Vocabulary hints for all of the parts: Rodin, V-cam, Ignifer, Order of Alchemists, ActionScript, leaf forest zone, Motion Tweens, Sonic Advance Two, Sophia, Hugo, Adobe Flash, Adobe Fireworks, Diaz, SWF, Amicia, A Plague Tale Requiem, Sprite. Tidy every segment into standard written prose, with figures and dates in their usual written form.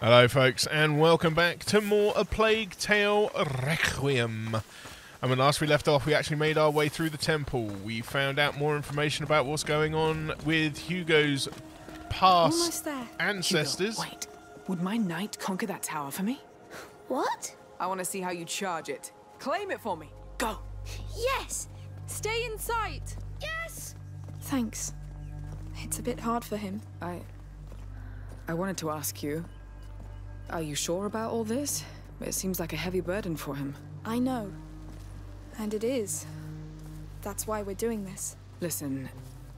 Hello folks, and welcome back to more A Plague Tale Requiem. And when last we left off, we actually made our way through the temple. We found out more information about what's going on with Hugo's past ancestors. Hugo, wait, would my knight conquer that tower for me? What? I want to see how you charge it. Claim it for me. Go. Yes. Stay in sight. Yes. Thanks. It's a bit hard for him. I wanted to ask you. Are you sure about all this? It seems like a heavy burden for him. I know. And it is. That's why we're doing this. Listen,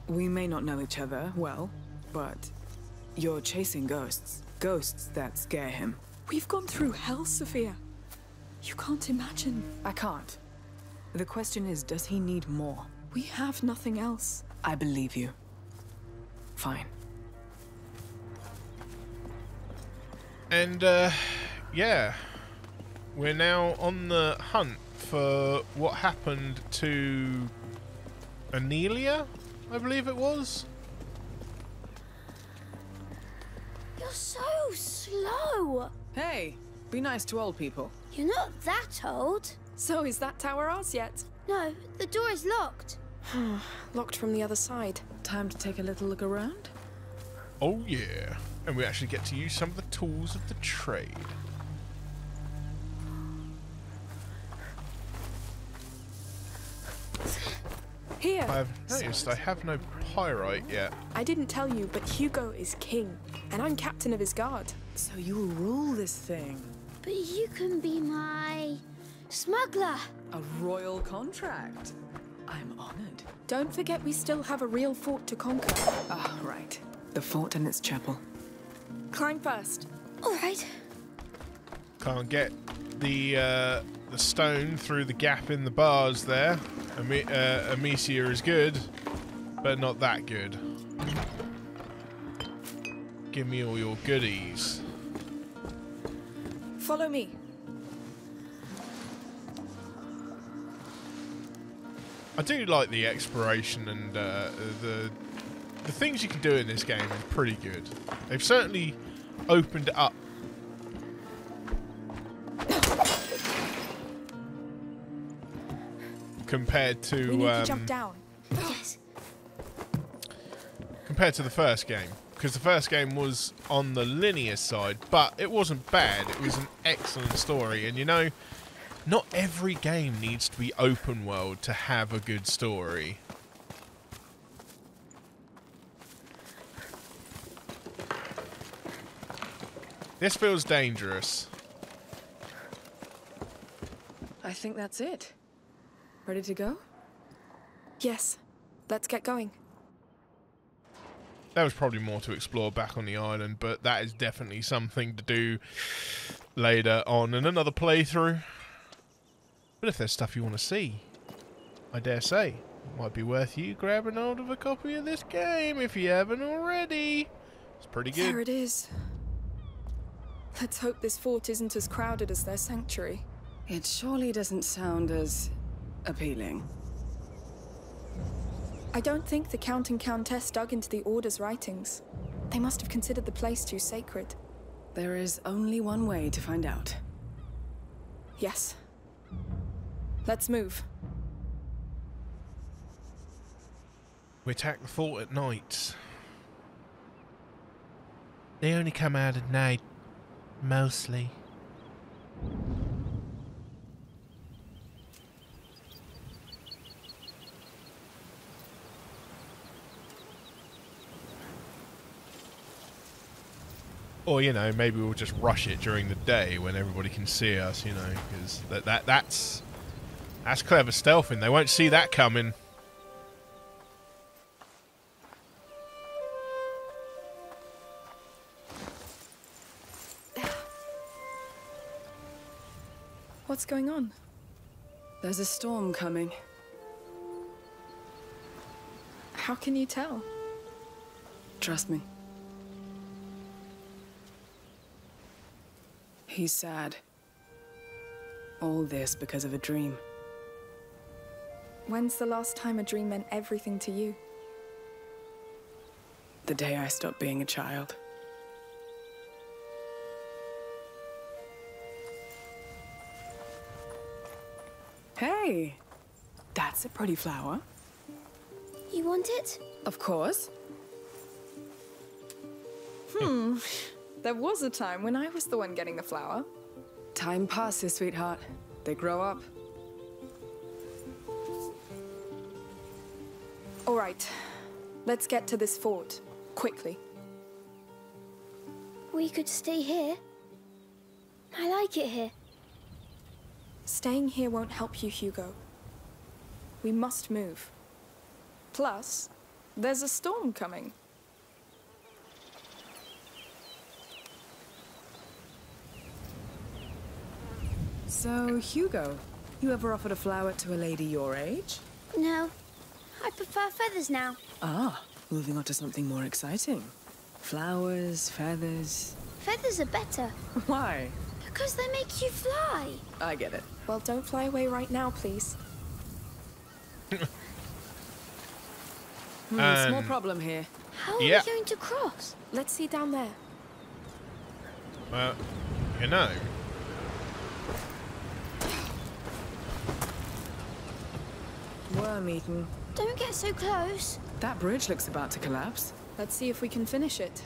we may not know each other well, but you're chasing ghosts. Ghosts that scare him. We've gone through hell, Sophia. You can't imagine. I can't. The question is, does he need more? We have nothing else. I believe you. Fine. And, yeah, we're now on the hunt for what happened to Amelia, I believe it was. You're so slow. Hey, be nice to old people. You're not that old. So is that tower ours yet? No, the door is locked. Locked from the other side. Time to take a little look around? Oh, yeah. And we actually get to use some of the tools of the trade. Here. I've noticed I have no pyrite yet. I didn't tell you, but Hugo is king, and I'm captain of his guard. So you'll rule this thing. But you can be my smuggler. A royal contract. I'm honored. Don't forget we still have a real fort to conquer. Ah, right. The fort and its chapel. Climb first. All right. Can't get the stone through the gap in the bars there. Amicia is good, but not that good. Give me all your goodies. Follow me. I do like the exploration and the things you can do in this game is pretty good. They've certainly opened it up. Compared to we need to jump down. Yes. Compared to the first game. Because the first game was on the linear side, but it wasn't bad. It was an excellent story. And you know, not every game needs to be open world to have a good story. This feels dangerous. I think that's it. Ready to go? Yes. Let's get going. There was probably more to explore back on the island, but that is definitely something to do later on in another playthrough. But if there's stuff you want to see, I dare say, it might be worth you grabbing hold of a copy of this game if you haven't already. It's pretty good. There it is. Let's hope this fort isn't as crowded as their sanctuary. It surely doesn't sound as appealing. I don't think the Count and Countess dug into the Order's writings. They must have considered the place too sacred. There is only one way to find out. Yes. Let's move. We attack the fort at night. They only come out at night. Mostly. Or, you know, maybe we'll just rush it during the day when everybody can see us, you know, because that's clever stealthing. They won't see that coming. What's going on? There's a storm coming. How can you tell? Trust me. He's sad. All this because of a dream. When's the last time a dream meant everything to you? The day I stopped being a child. Hey, that's a pretty flower. You want it? Of course. There was a time when I was the one getting the flower. Time passes, sweetheart. They grow up. All right, let's get to this fort, quickly. We could stay here. I like it here. Staying here won't help you, Hugo. We must move. Plus, there's a storm coming. So, Hugo, you ever offered a flower to a lady your age? No. I prefer feathers now. Ah, moving on to something more exciting. Flowers, feathers... Feathers are better. Why? Because they make you fly. I get it. Well, don't fly away right now, please. Small problem here. How are we going to cross? Let's see down there. Well, you know. Worm eaten. Don't get so close. That bridge looks about to collapse. Let's see if we can finish it.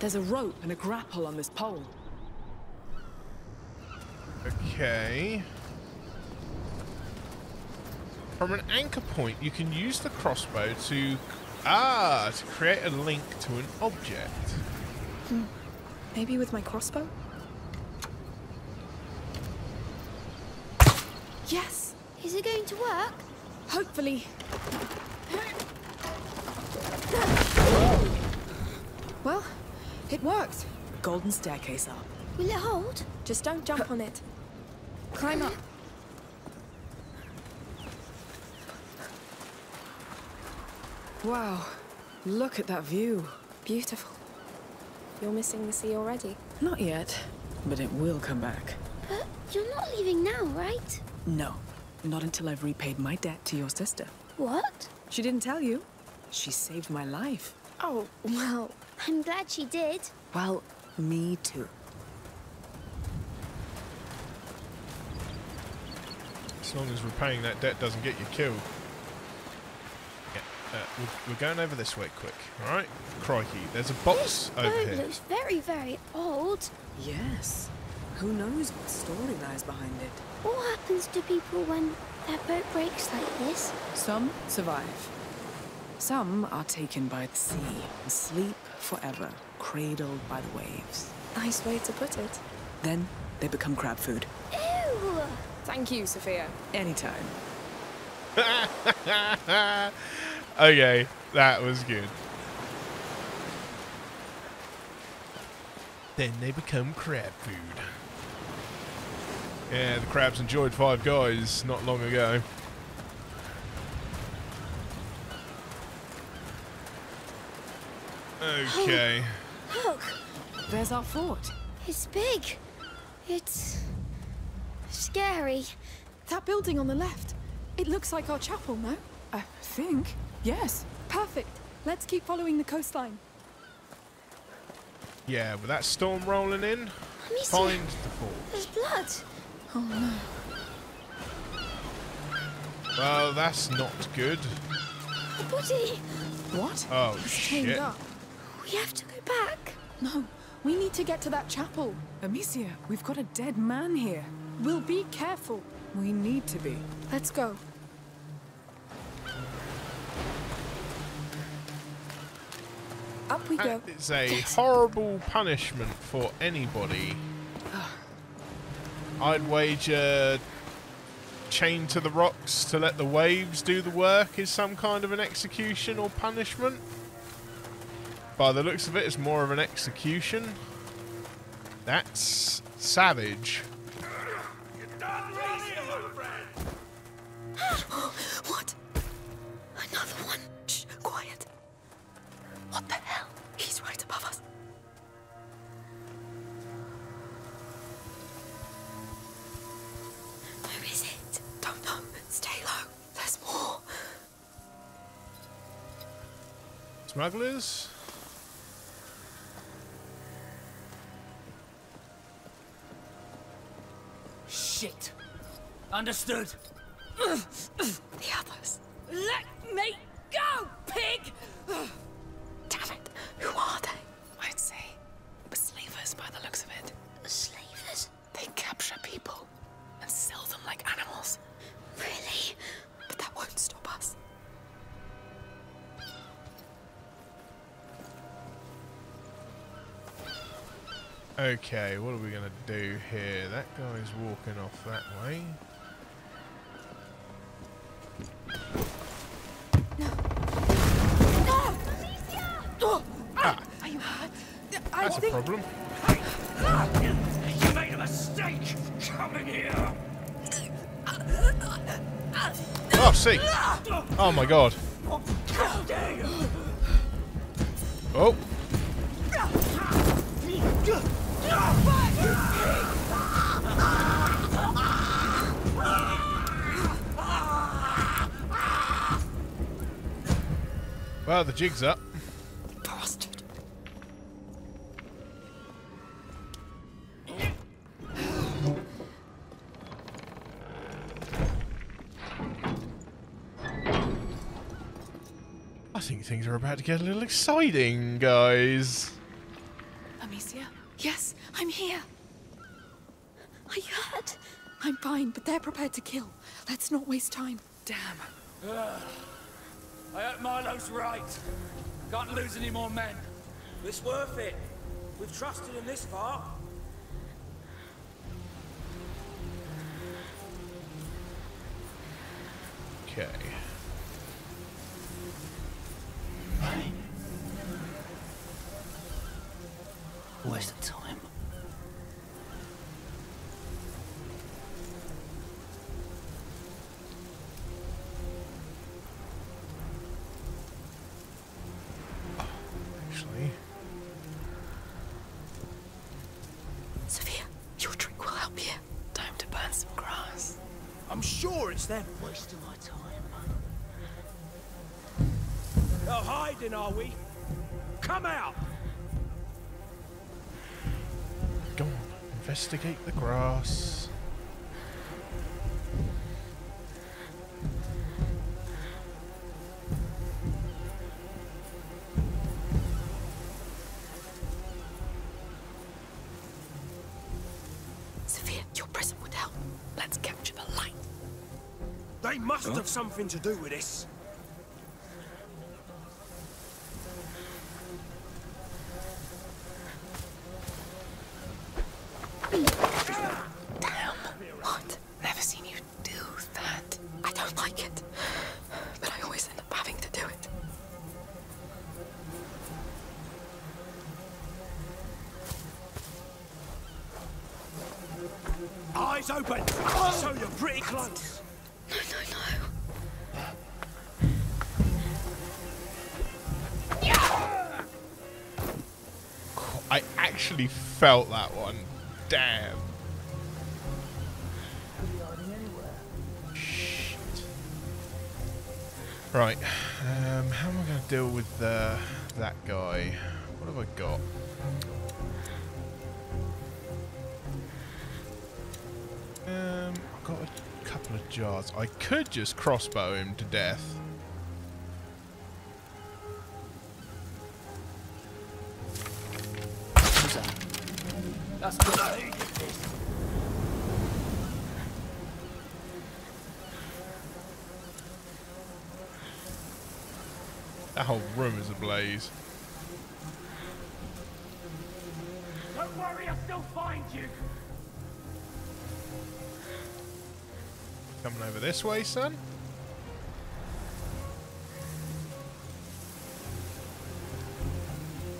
There's a rope and a grapple on this pole. Okay. From an anchor point, you can use the crossbow to... Ah, to create a link to an object. Maybe with my crossbow? Yes! Is it going to work? Hopefully. Well... It works. Golden staircase up. Will it hold? Just don't jump on it. Climb up. Wow. Look at that view. Beautiful. You're missing the sea already? Not yet, but it will come back. But you're not leaving now, right? No. Not until I've repaid my debt to your sister. What? She didn't tell you. She saved my life. Oh, well... I'm glad she did. Well, me too. As long as repaying that debt doesn't get you killed. Yeah, we're going over this way quick, all right? Crikey, there's a box over here. This boat looks very, very old. Yes. Who knows what story lies behind it? What happens to people when their boat breaks like this? Some survive. Some are taken by the sea and sleep forever, cradled by the waves. Nice way to put it. Then they become crab food. Ew! Thank you, Sophia. Anytime. Okay, that was good. Then they become crab food. Yeah, the crabs enjoyed Five Guys not long ago. Okay. Oh, look. There's our fort. It's big. It's scary. That building on the left. It looks like our chapel, no? I think. Yes. Perfect. Let's keep following the coastline. Yeah, with that storm rolling in, Amicia, find the fort. There's blood. Oh no. Well, that's not good. A body. What? Oh shit. We have to go back. No, we need to get to that chapel. Amicia, we've got a dead man here. We'll be careful. We need to be. Let's go. Up we go. It's a horrible punishment for anybody. I'd wager chained to the rocks to let the waves do the work is some kind of an execution or punishment. By the looks of it, it's more of an execution. That's savage. What? Another one. Shh, quiet. What the hell? He's right above us. Who is it? Don't know. Stay low. There's more. Smugglers? shit. Understood? The others. Let me go, pig! Damn it. Who are they? I'd say slavers by the looks of it. Slavers? They capture people and sell them like animals. Really? But that won't stop us. Okay, what are we gonna do here? That guy's walking off that way. No! No! Amicia! Oh. Ah. Are you hurt? That's a problem. You made a mistake coming here! Oh, see! Oh my god. How dare you! Oh! Well, the jig's up. Bastard. I think things are about to get a little exciting, guys. Amicia? Yes, I'm here. Are you hurt? I'm fine, but they're prepared to kill. Let's not waste time. Damn. I hope Milo's right. Can't lose any more men. It's worth it. We've trusted him this far. Okay. Where's the time? Oh, actually. Sophia, your drink will help you. Time to burn some grass. I'm sure it's them wasting my time. They're hiding, are we? Come out! Go on, investigate the grass. Sophia, your present would help. Let's capture the light. They must have something to do with this. Open! Oh. So you're pretty close! No, no, no! Yeah. Oh, I actually felt that one. Damn! Shit. Right, how am I going to deal with that guy? What have I got? I've got a couple of jars. I could just crossbow him to death. That's good. That whole room is ablaze. Don't worry, I'll still find you. Coming over this way, son.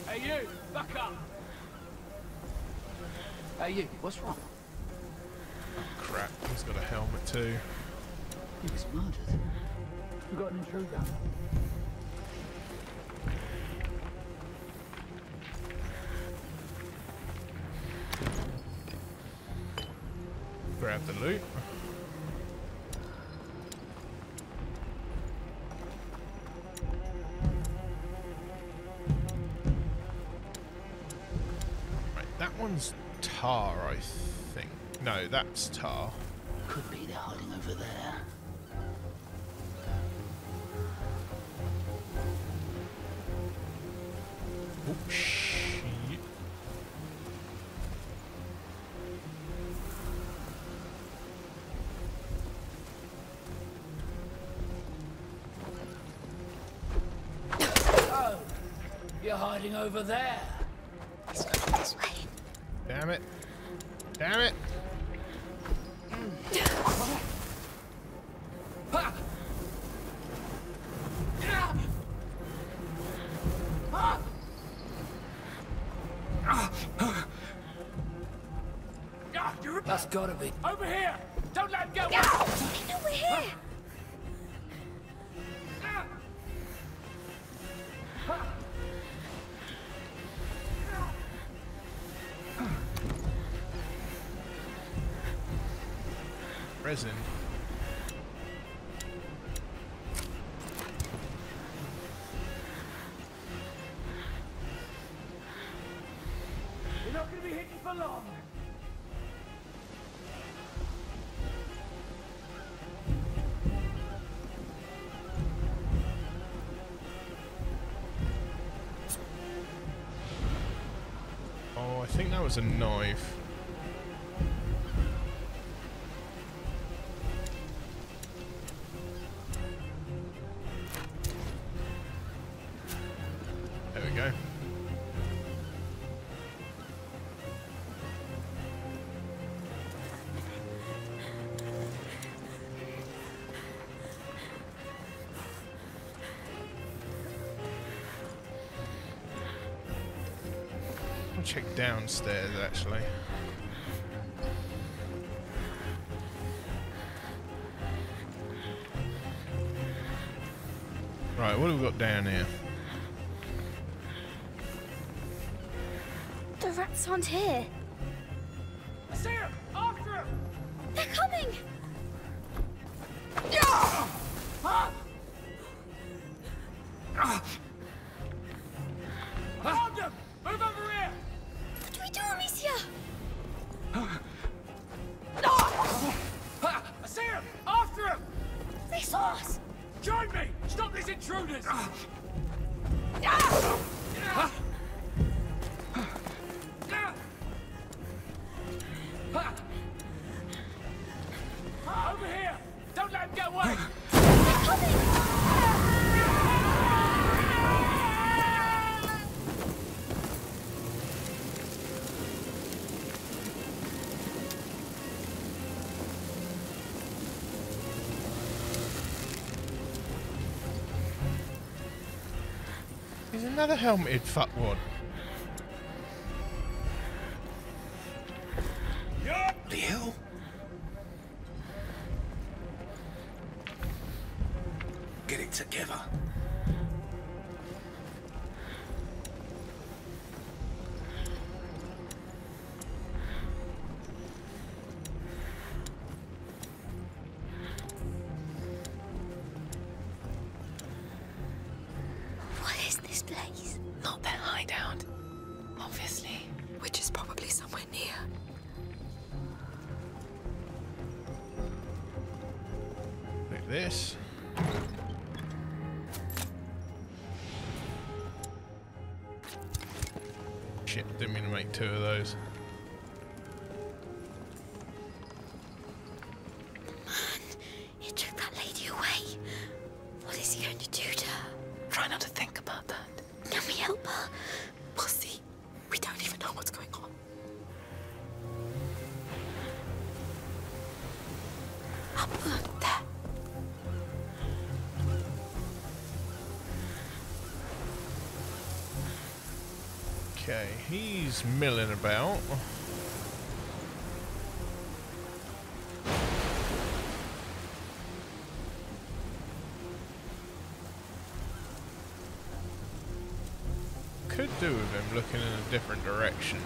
Hey, you! Back up! Hey, you! What's wrong? Oh, crap. He's got a helmet, too. He was murdered. We got an intruder. Grab the loot. Tar, I think. No, that's tar. Could be they're hiding over there. Oh, shit. Oh, you're hiding over there. He's going this way. Damn it. Damn it. That's gotta be. Over here! Don't let him go! Get over here! Resin. We're not gonna be hidden for long. Oh, I think that was a knife. Check downstairs actually. Right, what have we got down here? The rats aren't here. I see them! After them! They're coming! Yeah! Huh? Another helmeted fuckwad. The hell? Get it together. This. Shit, didn't mean to make two of those. Okay, he's milling about. Could do with him looking in a different direction.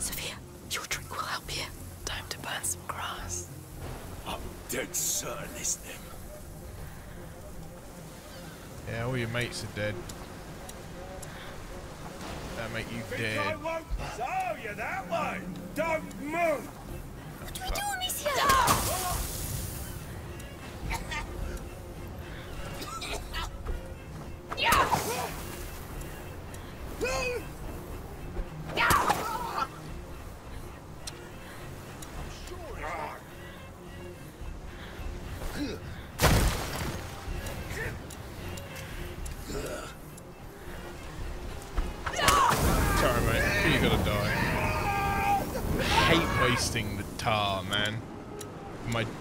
Sophia, your drink will help here. Time to burn some grass. I'm dead certain it's them. Yeah, all your mates are dead. That'll make you dead. So you're that way. Don't move. What do we do, Amicia? Oh.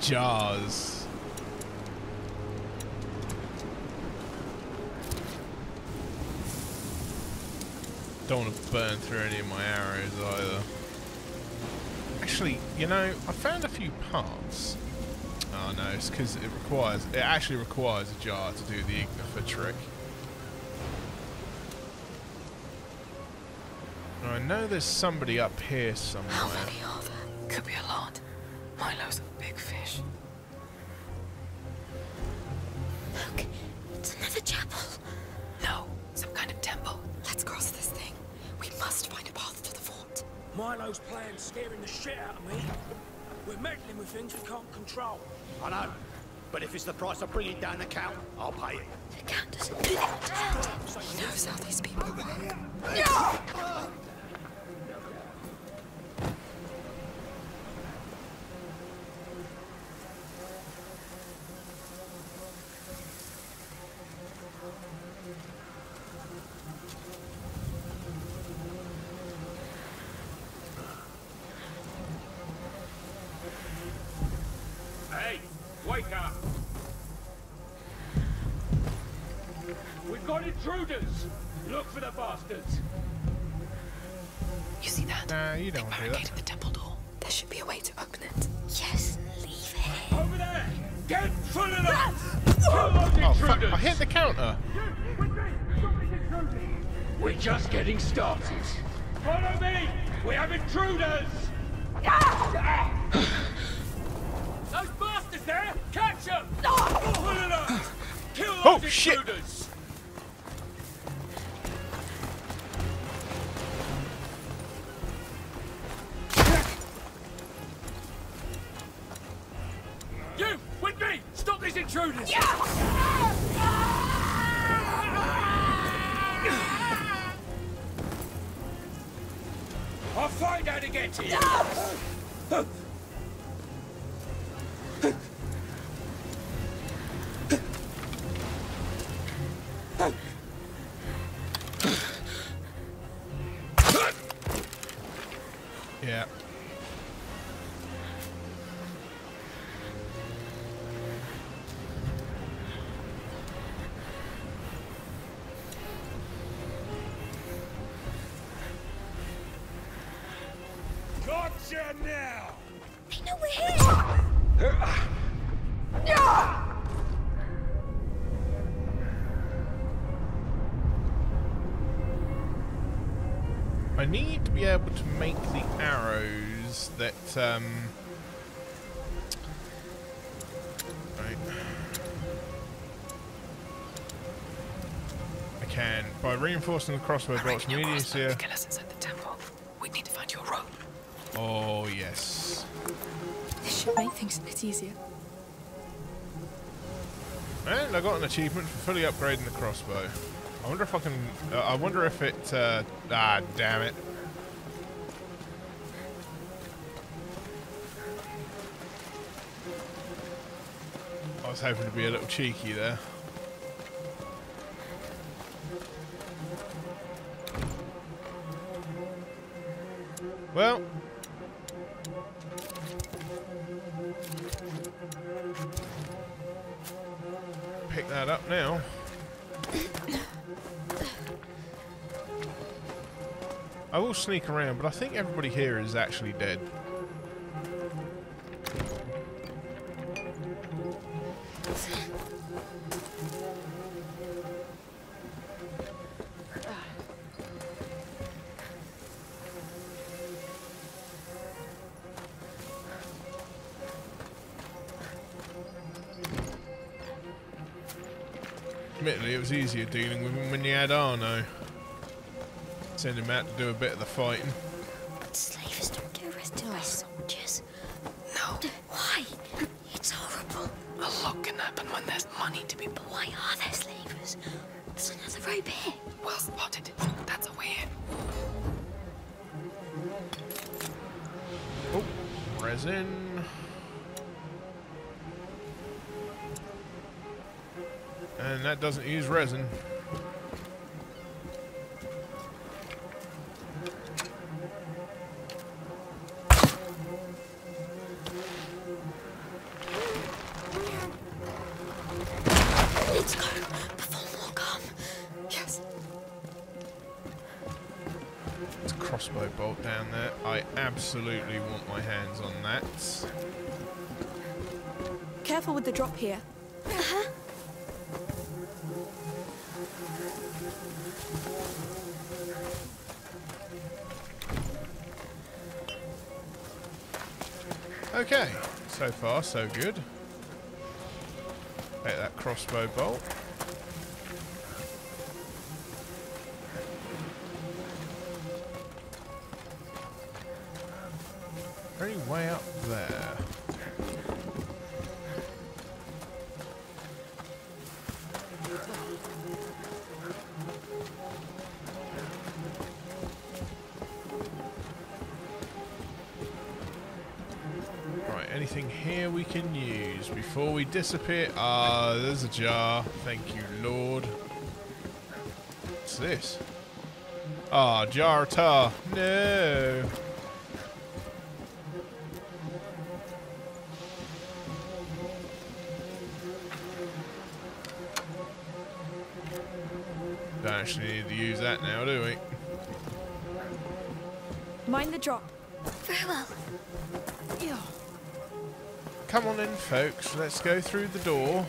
Jars. Don't want to burn through any of my arrows either. Actually, you know, I found a few parts. Oh no, it's because it actually requires a jar to do the Ignifer trick. Now, I know there's somebody up here somewhere. How many are there? Could be a lot. Milo's a big fish. Look, it's another chapel. No, some kind of temple. Let's cross this thing. We must find a path to the fort. Milo's plan's scaring the shit out of me. We're meddling with things we can't control. I know, but if it's the price of bringing down the count, I'll pay it. The count doesn't pay it. He knows how these people work. No! Intruders! Look for the bastards! You see that? Nah, you don't do that. The temple door. There should be a way to open it. Yes, leave it. Over there! Get full of that! Oh, fuck. I hit the counter! We're just getting started. Follow me! We have intruders! Those bastards there! Catch them! Kill those intruders! Shit. Intruders! Yeah. I'll find out to get to you! No. Now. They know we're here! I need to be able to make the arrows that, right. I can. By reinforcing the crossbow bolts, medius here. Kill us inside the temple. We need to find your rope. Oh, yes. This should make things a bit easier. And I got an achievement for fully upgrading the crossbow. I wonder if I can... I wonder if it... ah, damn it. I was hoping to be a little cheeky there. Well... pick that up now. I will sneak around, but I think everybody here is actually dead. admittedly it was easier dealing with him when you had Arno. Send him out to do a bit of the fighting. Slavers don't get arrested by soldiers. No. Why? It's horrible. A lot can happen when there's money to be... But why are there slavers? There's another rope here. Well spotted. That's a way in. Oh, resin. And that doesn't use resin. Let's go before more come. Yes. There's a crossbow bolt down there. I absolutely want my hands on that. Careful with the drop here. Uh-huh. Okay, so far so good. Take that crossbow bolt. Pretty way up there. Here we can use before we disappear. Ah, there's a jar. Thank you, Lord. What's this? Ah, jar of tar. No. Don't actually need to use that now, do we? Mind the drop. Very well. Yeah. Come on in, folks. Let's go through the door.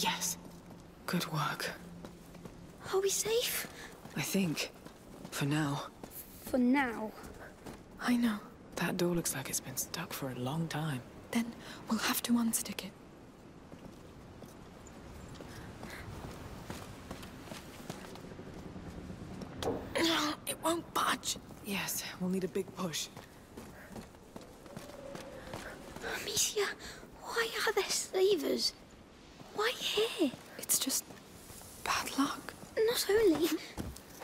Yes. Good work. Are we safe? I think. For now. For now? I know. That door looks like it's been stuck for a long time. Then we'll have to unstick it. Won't budge. Yes, we'll need a big push. Amicia, why are there slavers? Why here? It's just bad luck. Not only,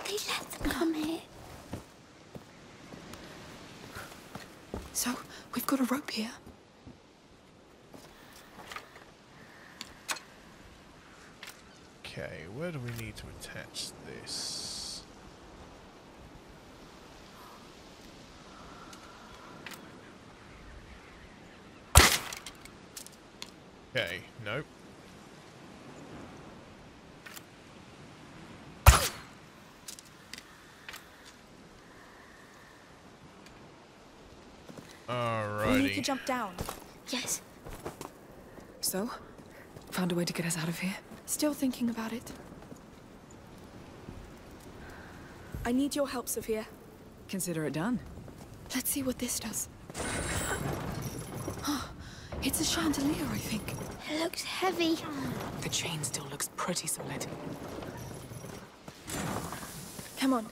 they let them come here. So, we've got a rope here. Okay, where do we need to attach this? Okay, nope. Alrighty. We need to jump down. Yes. So, found a way to get us out of here? Still thinking about it. I need your help, Sophia. Consider it done. Let's see what this does. It's a chandelier, I think. It looks heavy. The chain still looks pretty solid. Come on.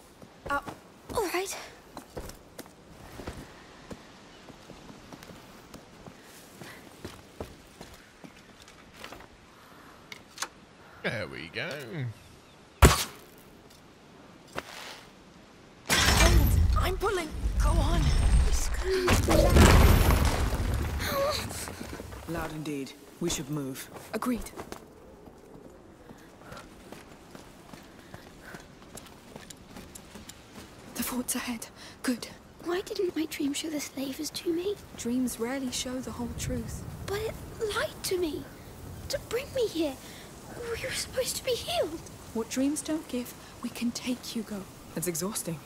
Up. All right. There we go. I'm pulling. Go on. Loud indeed. We should move. Agreed. The fort's ahead. Good. Why didn't my dream show the slavers to me? Dreams rarely show the whole truth. But it lied to me. To bring me here. We were supposed to be healed. What dreams don't give, we can take, Hugo. It's exhausting,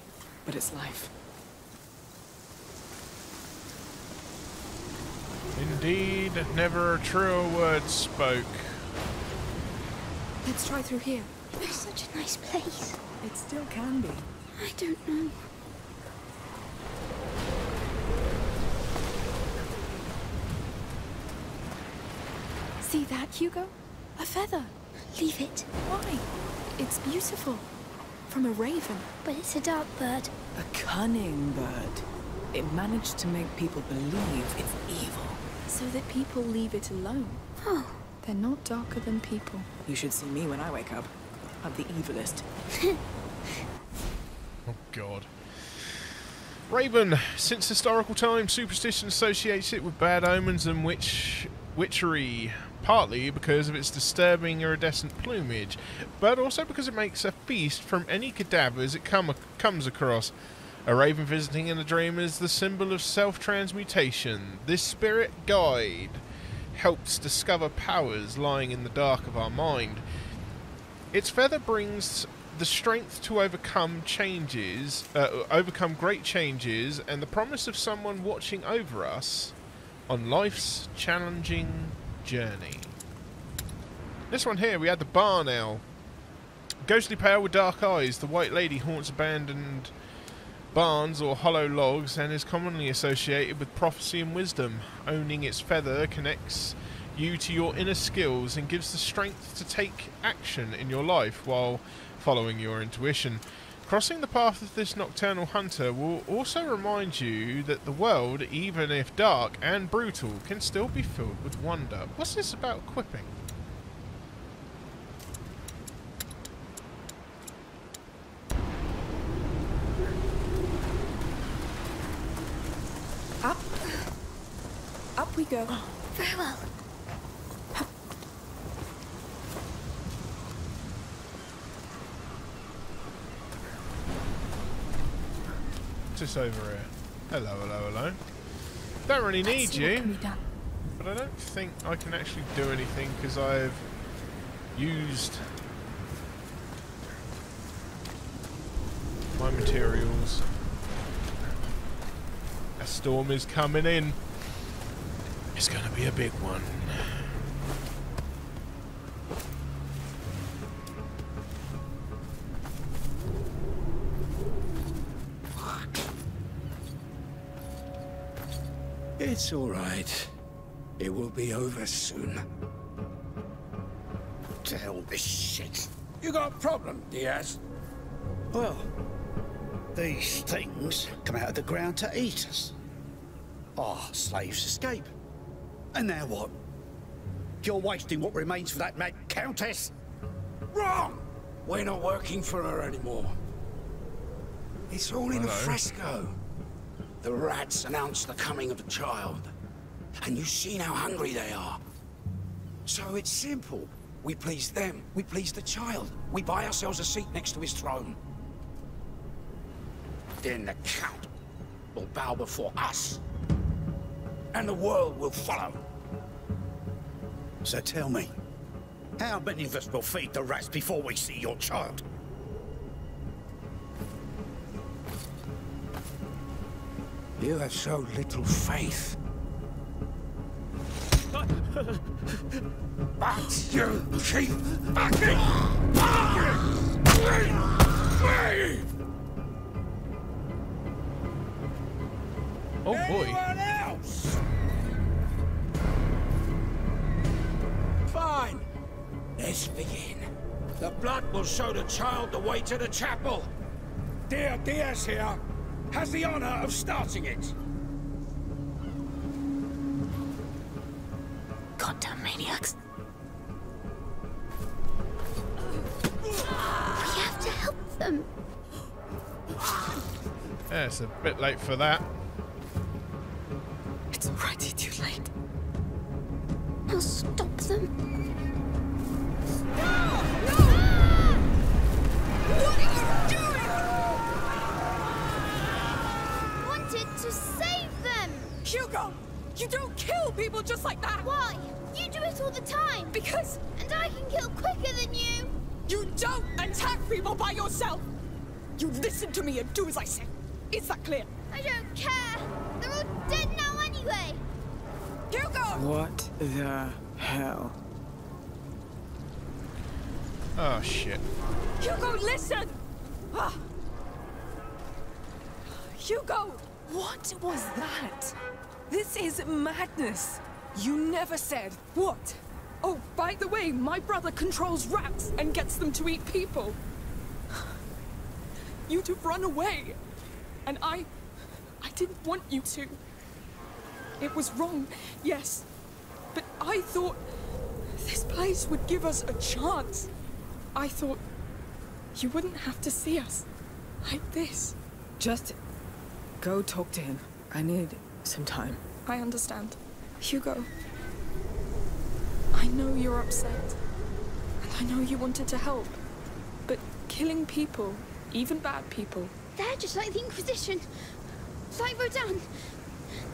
but it's life. Indeed, never a truer word spoke. Let's try through here. It's such a nice place. It still can be. I don't know. See that, Hugo? A feather. Leave it. Why? It's beautiful. From a raven. But it's a dark bird. A cunning bird. It managed to make people believe it's evil. So that people leave it alone. Oh. They're not darker than people. You should see me when I wake up. I'm the evilest. Oh god. Raven. Since historical times, superstition associates it with bad omens and witchery. Partly because of its disturbing iridescent plumage, but also because it makes a feast from any cadavers it comes across. A raven visiting in a dream is the symbol of self-transmutation. This spirit guide helps discover powers lying in the dark of our mind. Its feather brings the strength to overcome great changes, and the promise of someone watching over us on life's challenging journey. This one here, we had the barn owl. Ghostly pale with dark eyes, the white lady haunts abandoned barns or hollow logs and is commonly associated with prophecy and wisdom. Owning its feather connects you to your inner skills and gives the strength to take action in your life while following your intuition. Crossing the path of this nocturnal hunter will also remind you that the world, even if dark and brutal, can still be filled with wonder. What's this about quipping? Up. Up we go. Oh. Very well. This over here. Hello, hello, hello. Don't really need you, but I don't think I can actually do anything because I've used my materials. A storm is coming in. It's going to be a big one. It's all right. It will be over soon. To hell this shit. You got a problem, Diaz? Well, these things come out of the ground to eat us. Our slaves escape. And now what? You're wasting what remains for that mad countess? Wrong! We're not working for her anymore. It's all in a fresco. The rats announce the coming of the child, and you've seen how hungry they are. So it's simple. We please them, we please the child. We buy ourselves a seat next to his throne. Then the count will bow before us, and the world will follow. So tell me, how many of us will feed the rats before we see your child? You have so little faith. But you keep fucking me! Oh boy. Else? Fine. Let's begin. The blood will show the child the way to the chapel. Dear Diaz here has the honor of starting it. Goddamn maniacs. We have to help them. Yeah, it's a bit late for that. It's already too late. I'll stop them. Stop! What are you doing? To save them! Hugo! You don't kill people just like that! Why? You do it all the time! Because... And I can kill quicker than you! You don't attack people by yourself! You listen to me and do as I say! Is that clear? I don't care! They're all dead now anyway! Hugo! What the hell? Oh shit. Hugo, listen! Hugo! What was that? This is madness. You never said. What? Oh, by the way, my brother controls rats and gets them to eat people. You two run away. And I didn't want you to. It was wrong, yes. But I thought this place would give us a chance. I thought you wouldn't have to see us like this. Just go talk to him. I need some time. I understand. Hugo, I know you're upset. And I know you wanted to help. But killing people, even bad people... They're just like the Inquisition. Like Rodin.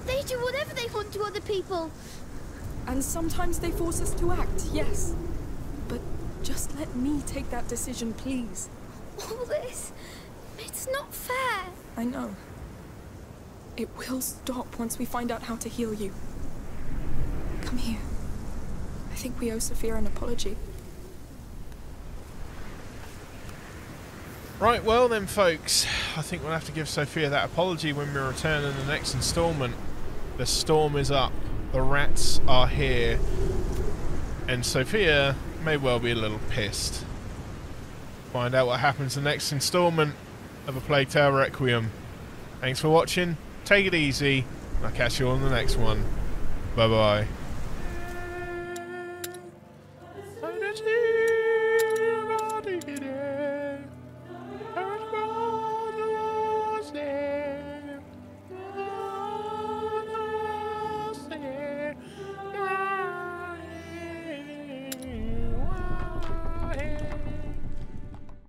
They do whatever they want to other people. And sometimes they force us to act, yes. But just let me take that decision, please. All this... it's not fair. I know. It will stop once we find out how to heal you. Come here. I think we owe Sophia an apology. Right, well then, folks. I think we'll have to give Sophia that apology when we return in the next installment. The storm is up. The rats are here. And Sophia may well be a little pissed. Find out what happens in the next installment of A Plague Tale Requiem. Thanks for watching. Take it easy. And I'll catch you on the next one. Bye-bye.